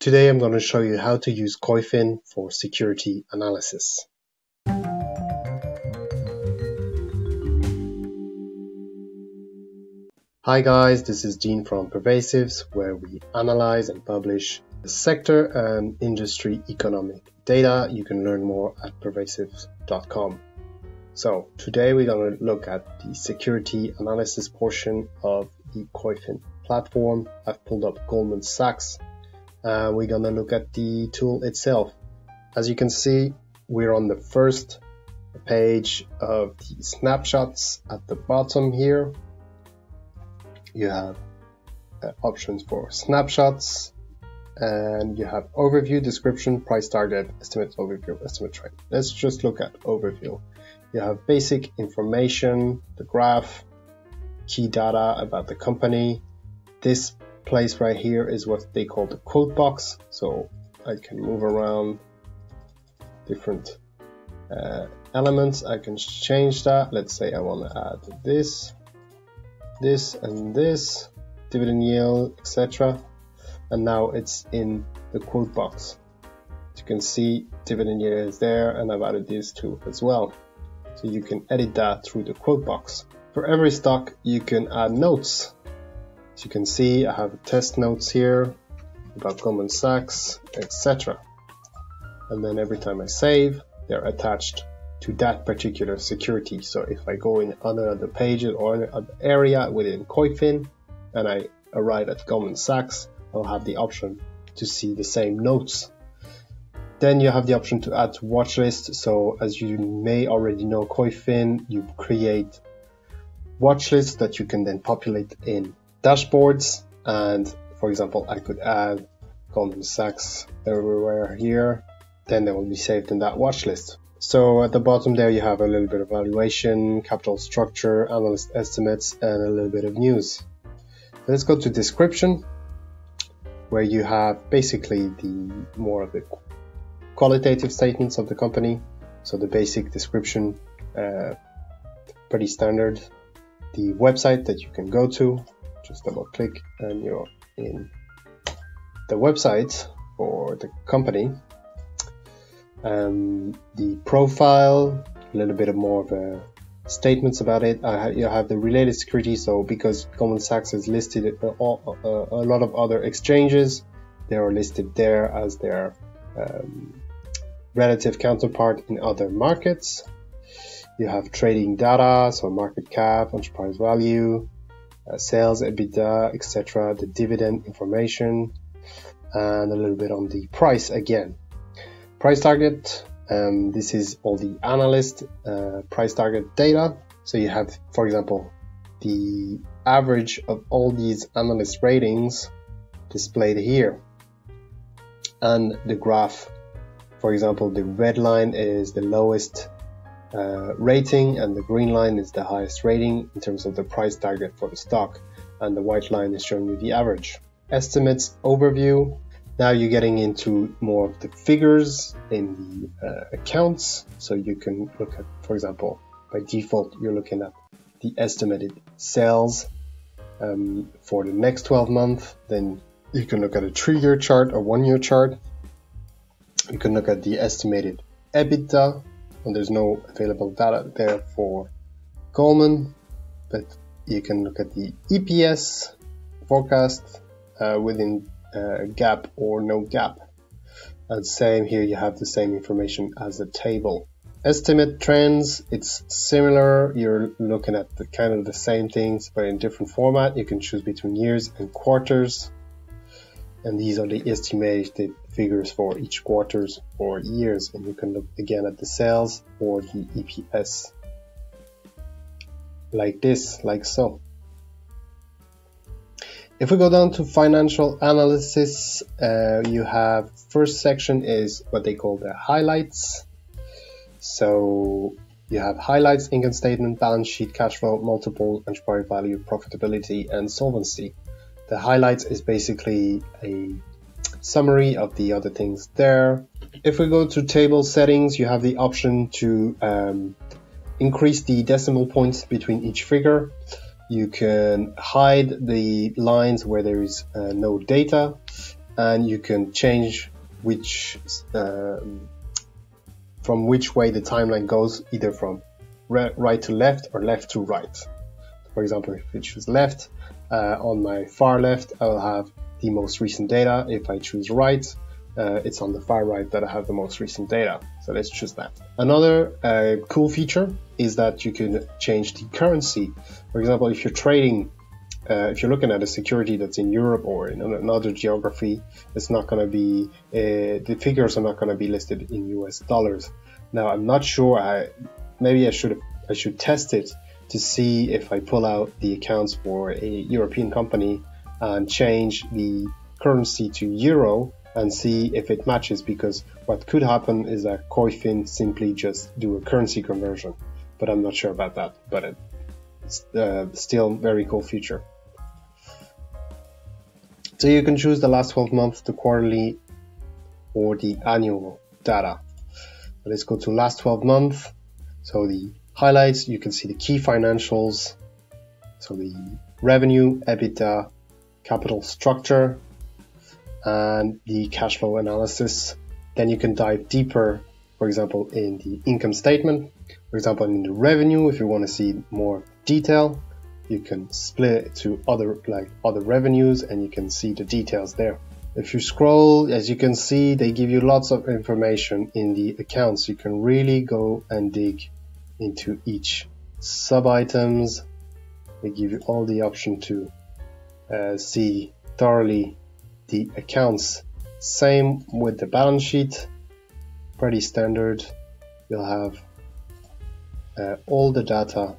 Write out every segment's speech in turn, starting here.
Today I'm going to show you how to use Koyfin for security analysis. Hi guys, this is Dean from Pervasives, where we analyze and publish sector and industry economic data. You can learn more at pervasives.com. So today we're going to look at the security analysis portion of the Koyfin platform. I've pulled up Goldman Sachs. We're going to look at the tool itself. As you can see, we're on the first page of the snapshots. At the bottom here, you have options for snapshots, and you have overview, description, price target, estimate, overview, estimate trend. Let's just look at overview. You have basic information, the graph, key data about the company. This place right here is what they call the quote box, so I can move around different elements. I can change that. Let's say I want to add this, this, and this, dividend yield, etc. And now it's in the quote box. As you can see, dividend yield is there, and I've added these two as well. So you can edit that through the quote box. For every stock, you can add notes. As you can see, I have test notes here about Goldman Sachs, etc. And then every time I save, they're attached to that particular security. So if I go in on another page or another area within Koyfin and I arrive at Goldman Sachs, I'll have the option to see the same notes. Then you have the option to add to watch list. So as you may already know, Koyfin, you create watch lists that you can then populate in dashboards. And for example, I could add Goldman Sachs everywhere here, then they will be saved in that watch list. So at the bottom there, you have a little bit of valuation, capital structure, analyst estimates, and a little bit of news. Let's go to description, where you have basically the more of the qualitative statements of the company. So the basic description, pretty standard. The website that you can go to, just double click and you're in the website for the company. The profile, a little bit of more of a statements about it. You have the related security, so because Goldman Sachs is listed at a lot of other exchanges, they are listed there as their relative counterpart in other markets. You have trading data, so market cap, enterprise value, sales, EBITDA, etc. The dividend information, and a little bit on the price again. Price target, this is all the analyst price target data. So you have, for example, the average of all these analyst ratings displayed here. And the graph, for example, the red line is the lowest rating and the green line is the highest rating in terms of the price target for the stock. And the white line is showing you the average. Estimates overview. Now you're getting into more of the figures in the accounts. So you can look at, for example, by default, you're looking at the estimated sales for the next 12 months. Then you can look at a 3-year chart or 1-year chart. You can look at the estimated EBITDA, and there's no available data there for Goldman, but you can look at the EPS forecast within gap or no gap. And same here, you have the same information as the table. Estimate trends, it's similar. You're looking at the kind of the same things, but in different format. You can choose between years and quarters, and these are the estimated figures for each quarters or years. And you can look again at the sales or the EPS, like this, like so. If we go down to financial analysis, you have first section is what they call the highlights. So you have highlights, income statement, balance sheet, cash flow, multiple, enterprise value, profitability, and solvency. The highlights is basically a summary of the other things there. If we go to table settings, you have the option to increase the decimal points between each figure. You can hide the lines where there is no data, and you can change which from which way the timeline goes, either from right to left or left to right. For example, if I choose left, on my far left, I will have the most recent data. If I choose right, it's on the far right that I have the most recent data. So let's choose that. Another cool feature is that you can change the currency. For example, if you're trading, if you're looking at a security that's in Europe or in another geography, it's not going to be, the figures are not going to be listed in US dollars. Now, I'm not sure, maybe I should test it to see if I pull out the accounts for a European company and change the currency to euro and see if it matches, because what could happen is that Koyfin simply just do a currency conversion, but I'm not sure about that, but it's still very cool feature. So you can choose the last 12 months, the quarterly or the annual data. Let's go to last 12 months. So the highlights, you can see the key financials, so the revenue, EBITDA, capital structure, and the cash flow analysis. Then you can dive deeper, for example, in the income statement. For example, in the revenue, if you want to see more detail, you can split it to other revenues and you can see the details there. If you scroll, as you can see, they give you lots of information in the accounts. You can really go and dig into each sub items. They give you all the option to see thoroughly the accounts. Same with the balance sheet, pretty standard. You'll have all the data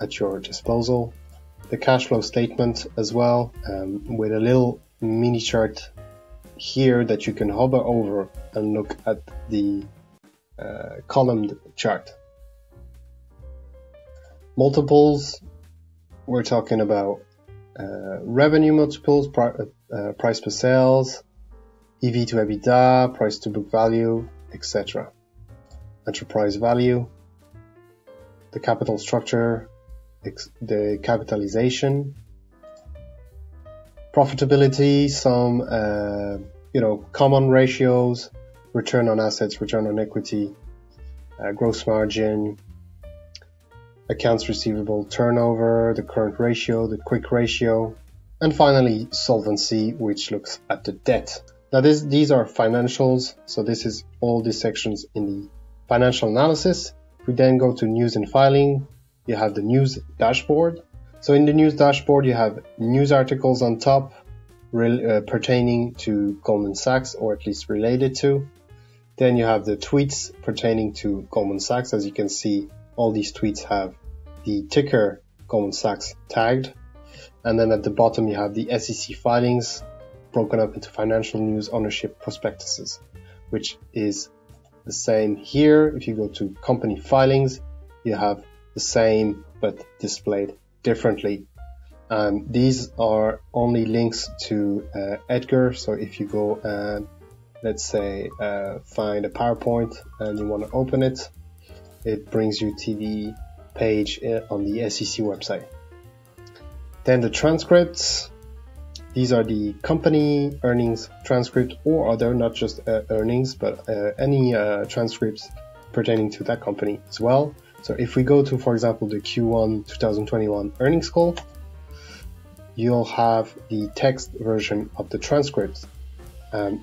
at your disposal. The cash flow statement as well, with a little mini chart here that you can hover over and look at the columned chart. Multiples, we're talking about revenue multiples, price per sales, EV to EBITDA, price to book value, etc. Enterprise value, the capital structure, the capitalization, profitability, some common ratios, return on assets, return on equity, gross margin, accounts receivable, turnover, the current ratio, the quick ratio, and finally solvency, which looks at the debt. Now these are financials, so this is all the sections in the financial analysis. If we then go to news and filing, you have the news dashboard. So in the news dashboard, you have news articles on top pertaining to Goldman Sachs, or at least related to. Then you have the tweets pertaining to Goldman Sachs. As you can see, all these tweets have the ticker Goldman Sachs tagged. And then at the bottom, you have the SEC filings broken up into financial news ownership prospectuses, which is the same here. If you go to company filings, you have the same but displayed differently. These are only links to Edgar. So if you go and let's say find a PowerPoint and you want to open it, it brings you to the page on the SEC website. Then the transcripts. These are the company earnings transcript or other, not just earnings, but any transcripts pertaining to that company as well. So if we go to, for example, the Q1 2021 earnings call, you'll have the text version of the transcript.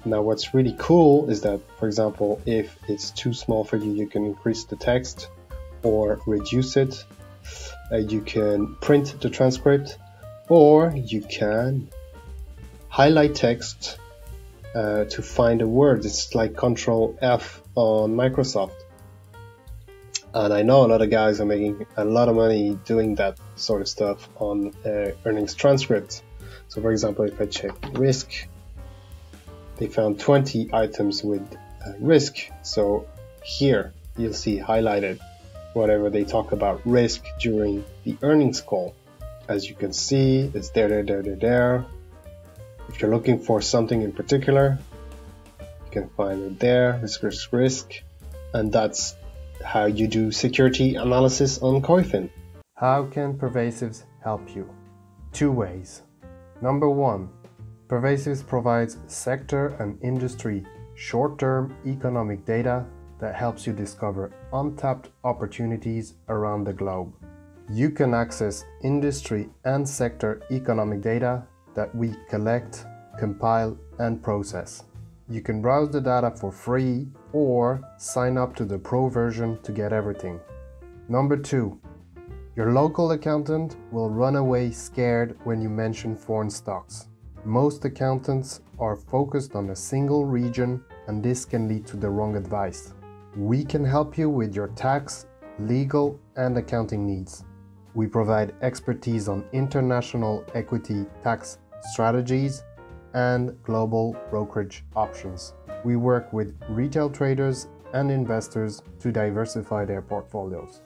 Now what's really cool is that, for example, if it's too small for you, you can increase the text or reduce it. You can print the transcript, or you can highlight text to find a word. It's like Control F on Microsoft. And I know a lot of guys are making a lot of money doing that sort of stuff on earnings transcripts. So for example, if I check risk, they found 20 items with risk. So here you'll see highlighted whatever they talk about risk during the earnings call. As you can see, it's there. If you're looking for something in particular, you can find it there, risk. And that's how you do security analysis on Koyfin. How can Pervasives help you? Two ways. Number one, Pervasives provides sector and industry short-term economic data that helps you discover untapped opportunities around the globe. You can access industry and sector economic data that we collect, compile, and process. You can browse the data for free or sign up to the Pro version to get everything. Number 2, your local accountant will run away scared when you mention foreign stocks. Most accountants are focused on a single region, and this can lead to the wrong advice. We can help you with your tax, legal, and accounting needs. We provide expertise on international equity tax strategies and global brokerage options. We work with retail traders and investors to diversify their portfolios.